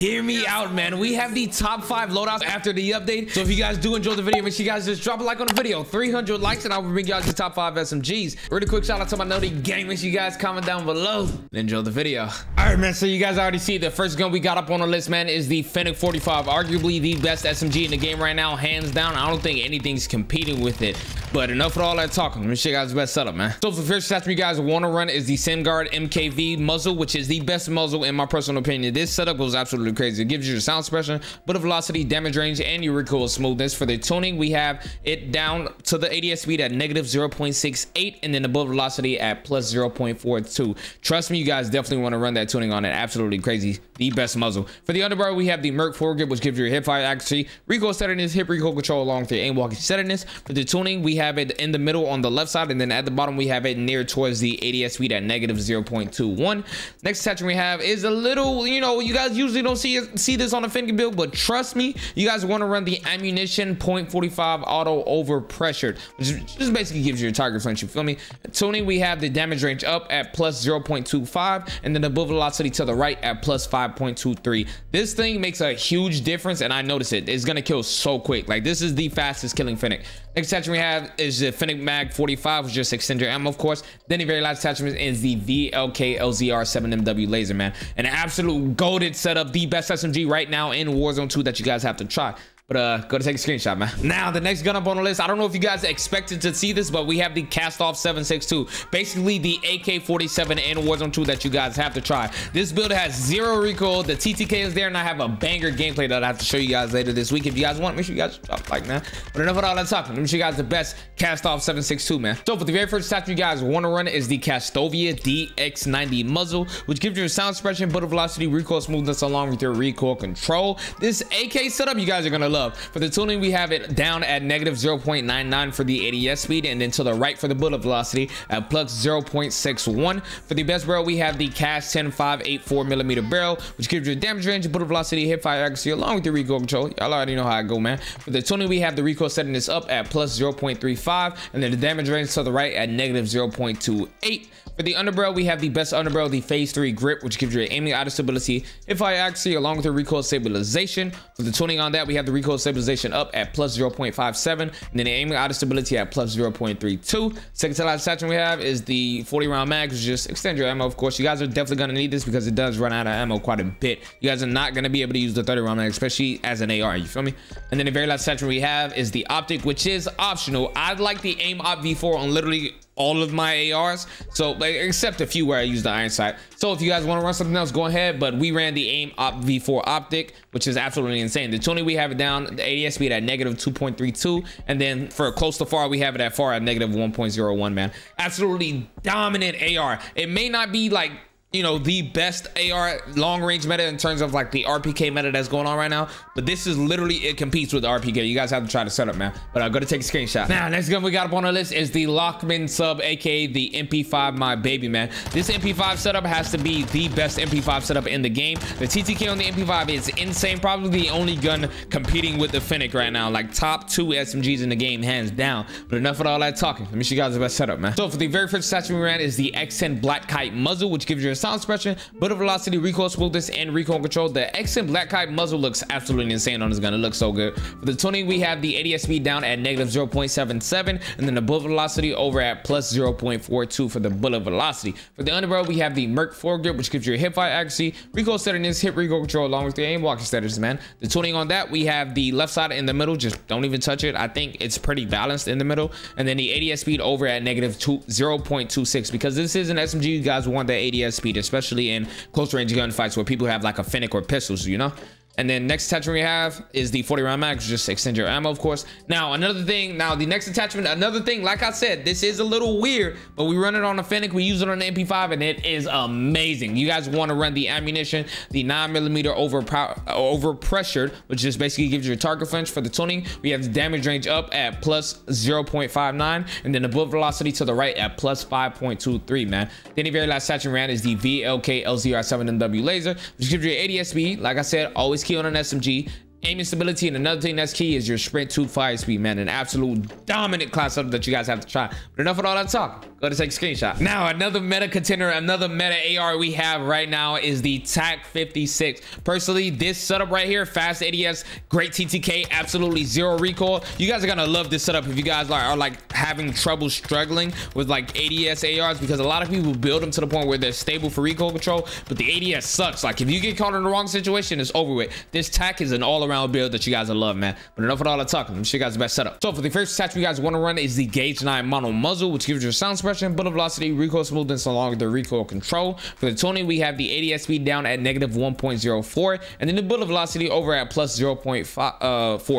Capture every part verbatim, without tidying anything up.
Hear me out, man. We have the top five loadouts after the update. So if you guys do enjoy the video, make sure you guys just drop a like on the video. three hundred likes and I will bring you guys the top five S M Gs. Really quick shout out to my Noti gang. Make sure you guys comment down below and enjoy the video. All right, man. So you guys already see the first gun we got up on the list, man, is the Fennec forty-five. Arguably the best S M G in the game right now, hands down. I don't think anything's competing with it. But enough of all that talking. Let me show you guys the best setup, man. So for the first setup you guys want to run is the SimGuard M K V muzzle, which is the best muzzle in my personal opinion. This setup goes absolutely crazy. It gives you your sound suppression, bit of velocity, damage range, and your recoil smoothness. For the tuning, we have it down to the A D S speed at negative zero point six eight and then the bullet velocity at plus zero point four two. Trust me, you guys definitely want to run that tuning on it. Absolutely crazy. The best muzzle. For the underbar, we have the Merc foregrip, which gives you your hip fire accuracy, recoil steadiness, hip recoil control along with your aim walking steadiness. For the tuning, we have it in the middle on the left side, and then at the bottom, we have it near towards the A D S speed at negative zero point two one. Next attachment we have is a little, you know, you guys usually don't see see this on the Fennec build, but trust me, you guys want to run the ammunition point forty-five auto over pressured, which just basically gives you your target flinch, you feel me? Tuning, we have the damage range up at plus zero point two five and then the bullet velocity to the right at plus five point two three. This thing makes a huge difference and I notice it. It's gonna kill so quick. Like, this is the fastest killing Fennec. Next attachment we have is the Fennec Mag forty-five, which just extends your ammo, of course. Then the very last attachment is the V L K L Z R seven M W laser, man. An absolute goated setup, the best S M G right now in Warzone two that you guys have to try. But uh, go to take a screenshot, man. Now, the next gun up on the list, I don't know if you guys expected to see this, but we have the Cast off seven sixty-two. Basically, the A K forty-seven in Warzone two that you guys have to try. This build has zero recoil. The T T K is there, and I have a banger gameplay that I have to show you guys later this week. If you guys want, make sure you guys drop like, man. But enough of all that talking. Let me show you guys the best Cast off seven sixty-two, man. So, for the very first attack you guys want to run is the Castovia D X ninety muzzle, which gives you sound suppression, bullet velocity, recoil smoothness, along with your recoil control. This A K setup, you guys are going to love. For the tuning, we have it down at negative zero point nine nine for the A D S speed and then to the right for the bullet velocity at plus zero point six one. For the best barrel, we have the Cast ten five eighty-four millimeter barrel, which gives you a damage range, bullet velocity, hip fire accuracy, along with the recoil control. Y'all already know how I go, man. For the tuning, we have the recoil setting this up at plus zero point three five and then the damage range to the right at negative zero point two eight. For the underbarrel, we have the best underbarrel, the Phase three grip, which gives you an aiming out of stability, hip fire accuracy, along with the recoil stabilization. For the tuning on that, we have the recoil stabilization up at plus zero point five seven and then the aiming out of stability at plus zero point three two. Second to last attachment we have is the forty round mag, which just extend your ammo. Of course, you guys are definitely going to need this because it does run out of ammo quite a bit. You guys are not going to be able to use the thirty round mag, especially as an A R, you feel me? And then the very last attachment we have is the optic, which is optional. I'd like the Aim Op v four on literally all of my A Rs, so like, except a few where I use the iron sight. So if you guys want to run something else, go ahead, but we ran the Aim Op v four optic, which is absolutely insane. The tuning, we have it down the A D S speed at negative two point three two and then for close to far we have it at far at negative one point zero one, man. Absolutely dominant A R. It may not be like, you know, the best A R long range meta in terms of like the R P K meta that's going on right now, but this is literally, it competes with the R P K. You guys have to try to set up, man. But I'm gonna take a screenshot. Now, next gun we got up on our list is the Lockman sub, aka the M P five, my baby, man. This M P five setup has to be the best M P five setup in the game. The T T K on the M P five is insane. Probably the only gun competing with the Fennec right now, like top two S M Gs in the game, hands down. But enough of all that talking. Let me show you guys the best setup, man. So for the very first attachment we ran is the X ten Black Kite muzzle, which gives you a sound suppression, bullet velocity, recoil smoothness, and recoil control. The X ten Black Kite muzzle looks absolutely insane on this gun. It looks so good. For the tuning, we have the A D S speed down at negative zero point seven seven and then the bullet velocity over at plus zero point four two for the bullet velocity. For the underbarrel, we have the Merc foregrip, which gives you a hip fire accuracy, recoil steadiness, hip recoil control, along with the aim walking steadiness, man. The tuning on that, we have the left side in the middle. Just don't even touch it. I think it's pretty balanced in the middle. And then the A D S speed over at negative zero point two six, because this is an S M G. You guys want the A D S speed, especially in close range gunfights where people have like a Fennec or pistols, you know? And then next attachment we have is the forty round mag, just extend your ammo, of course. Now, another thing, now the next attachment, another thing, like I said, this is a little weird, but we run it on a Fennec, we use it on an M P five, and it is amazing. You guys want to run the ammunition, the nine millimeter over, over pressured, which just basically gives you a target flinch. For the tuning, we have the damage range up at plus zero point five nine, and then the bullet velocity to the right at plus five point two three, man. Then the very last attachment round is the V L K L Z R seven M W laser, which gives you your A D S speed. Like I said, always key on an S M G, aiming stability, and another thing that's key is your sprint to fire speed, man. An absolute dominant class setup that you guys have to try. But enough of all that talk. Go to take a screenshot. Now, another meta contender, another meta A R we have right now is the TAC fifty-six. Personally, this setup right here, fast A D S, great T T K, absolutely zero recoil. You guys are gonna love this setup if you guys are, are like having trouble struggling with like A D S A Rs, because a lot of people build them to the point where they're stable for recoil control, but the A D S sucks. Like if you get caught in the wrong situation, it's over with. This TAC is an all-around build that you guys will love, man. But enough with all the talking. I'm sure you guys are the best setup. So for the first TAC we guys want to run is the Gauge nine mono muzzle, which gives you a sound suppression, bullet velocity, recoil smoothness along with the recoil control. For the tuning, we have the A D S speed down at negative one point zero four, and then the bullet velocity over at plus zero point four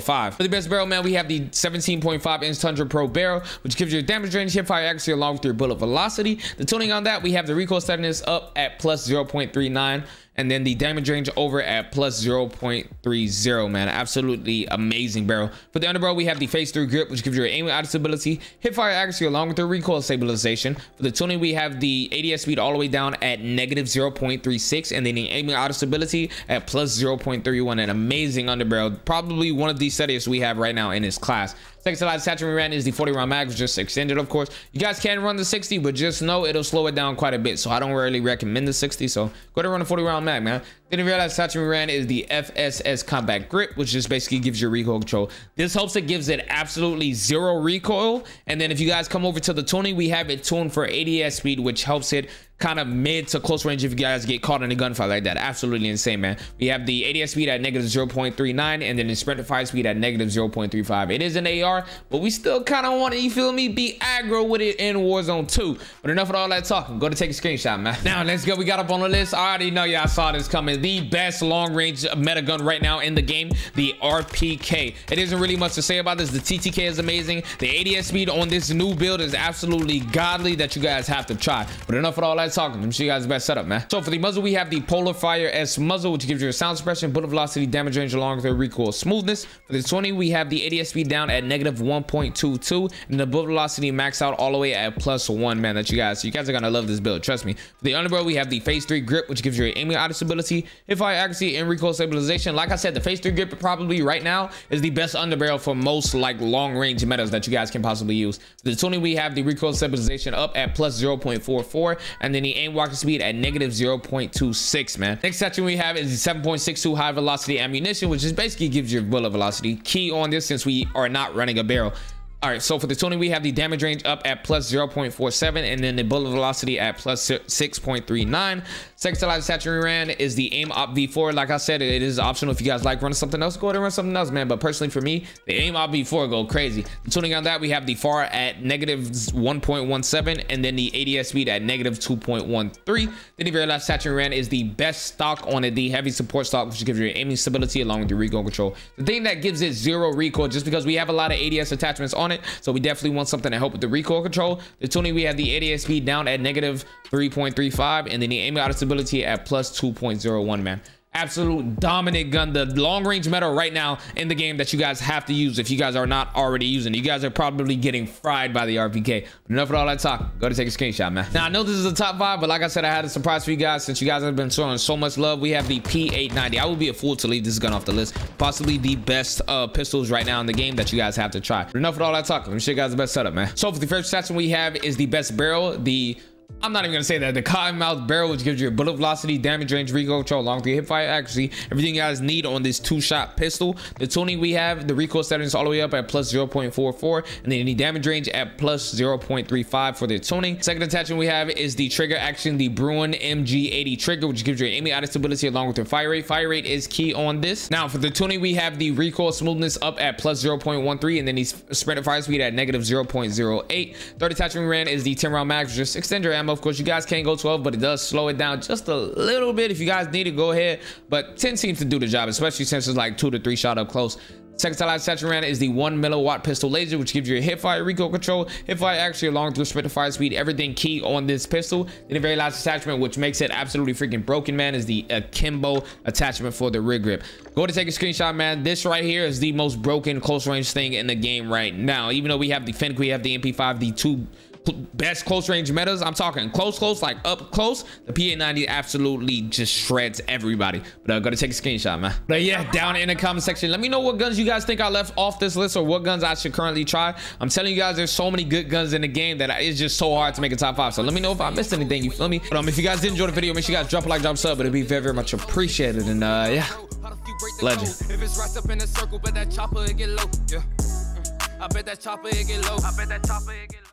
five. Uh, for the best barrel, man, we have the seventeen point five inch Tundra Pro barrel, which gives you a damage range, hip fire accuracy along with your bullet velocity. The tuning on that, we have the recoil steadiness up at plus zero point three nine, and then the damage range over at plus zero point three zero, man. Absolutely amazing barrel. For the underbarrel, we have the Phase three grip, which gives you an aiming out of stability, hip fire accuracy along with the recoil stabilization. For the tuning, we have the A D S speed all the way down at negative zero point three six, and then the aiming out of stability at plus zero point three one. An amazing underbarrel, probably one of the steadiest we have right now in this class. Second to last attachment we ran is the forty round mag, which just extended, of course. You guys can run the sixty, but just know it'll slow it down quite a bit, so I don't really recommend the sixty, so go ahead and run the forty round mag, man. Then the real last attachment we ran is the F S S Combat Grip, which just basically gives you recoil control. This helps, it gives it absolutely zero recoil, and then if you guys come over to the tuning, we have it tuned for A D S speed, which helps it kind of mid to close range if you guys get caught in a gunfight like that. Absolutely insane, man. We have the A D S speed at negative zero point three nine, and then the sprint fire speed at negative zero point three five. It is an A R, but we still kind of want to, you feel me, be aggro with it in Warzone two. But enough with all that talking. Go to take a screenshot, man. Now, let's go. We got up on the list. I already know y'all saw this coming. The best long range meta gun right now in the game, the R P K. It isn't really much to say about this. The T T K is amazing. The A D S speed on this new build is absolutely godly that you guys have to try. But enough with all that talking. I'm sure you guys the best setup, man. So for the muzzle, we have the Polar Fire S muzzle, which gives you a sound suppression, bullet velocity, damage range along with the recoil smoothness. For the twenty, we have the A D S speed down at negative one point two two, and the bullet velocity max out all the way at plus one, man. That you guys, so you guys are gonna love this build, trust me. For the underbarrel, we have the Phase three grip, which gives you an aiming out of stability, hip fire accuracy, and recoil stabilization. Like I said, the Phase three grip probably right now is the best underbarrel for most like long range metas that you guys can possibly use. For the twenty, we have the recoil stabilization up at plus zero point four four, and then the aim walking speed at negative zero point two six, man. Next section we have is the seven point six two high velocity ammunition, which is basically gives you bullet velocity. Key on this since we are not running a barrel. All right, so for the tuning, we have the damage range up at plus zero point four seven, and then the bullet velocity at plus six point three nine. Second to last attachment we ran is the Aim Op v four. Like I said, it is optional. If you guys like running something else, go ahead and run something else, man. But personally, for me, the Aim Op v four go crazy. The tuning on that, we have the FAR at negative one point one seven, and then the A D S speed at negative two point one three. Then the very last attachment we ran is the best stock on it, the heavy support stock, which gives you aiming stability along with your recoil control. The thing that gives it zero recoil, just because we have a lot of A D S attachments on it, so we definitely want something to help with the recoil control. The tuning, we have the A D S speed down at negative three point three five, and then the aiming out of stability at plus two point zero one, man. Absolute dominant gun, the long range meta right now in the game that you guys have to use if you guys are not already using. You guys are probably getting fried by the R P K. But enough of all that talk. Go to take a screenshot, man. Now I know this is the top five, but like I said, I had a surprise for you guys since you guys have been showing so much love. We have the P eight ninety. I would be a fool to leave this gun off the list. Possibly the best uh, pistols right now in the game that you guys have to try. But enough of all that talk. I'm sure you guys are the best setup, man. So for the first section we have is the best barrel, the I'm not even gonna say that. The Cottonmouth barrel, which gives you a bullet velocity, damage range, recoil control, long three hip fire accuracy, everything you guys need on this two-shot pistol. The tuning, we have the recoil settings all the way up at plus zero point four four, and then the damage range at plus zero point three five for the tuning. Second attachment we have is the trigger action, the Bruin M G eighty trigger, which gives you aiming out of stability along with your fire rate. Fire rate is key on this. Now for the tuning, we have the recoil smoothness up at plus zero point one three, and then the sprint fire speed at negative zero point zero eight. Third attachment we ran is the ten round mag, which just extended ammo. Of course, you guys can't go twelve, but it does slow it down just a little bit. If you guys need it, go ahead, but ten seems to do the job, especially since it's like two to three shot up close. Second to last attachment ran is the one milliwatt pistol laser, which gives you a hip fire recoil control, hip fire accuracy along through sprint fire speed, everything key on this pistol. Then the very last attachment, which makes it absolutely freaking broken, man, is the akimbo attachment for the rear grip. Go to take a screenshot, man. This right here is the most broken close range thing in the game right now. Even though we have the Fennec, we have the M P five, the two best close range metas. I'm talking close, close, like up close. The P eight ninety absolutely just shreds everybody. But I'm gonna take a screenshot, man. But yeah, down in the comment section, let me know what guns you guys think I left off this list, or what guns I should currently try. I'm telling you guys, there's so many good guns in the game that it's just so hard to make a top five. So let me know if I missed anything, you feel me? But um, if you guys did enjoy the video, make sure you guys drop a like, drop a sub. It'd be very, very much appreciated. And uh, yeah, legend. If it's right up in a circle, but that chopper, it get low. Yeah. I bet that chopper, it get low. I bet that chopper, it get low.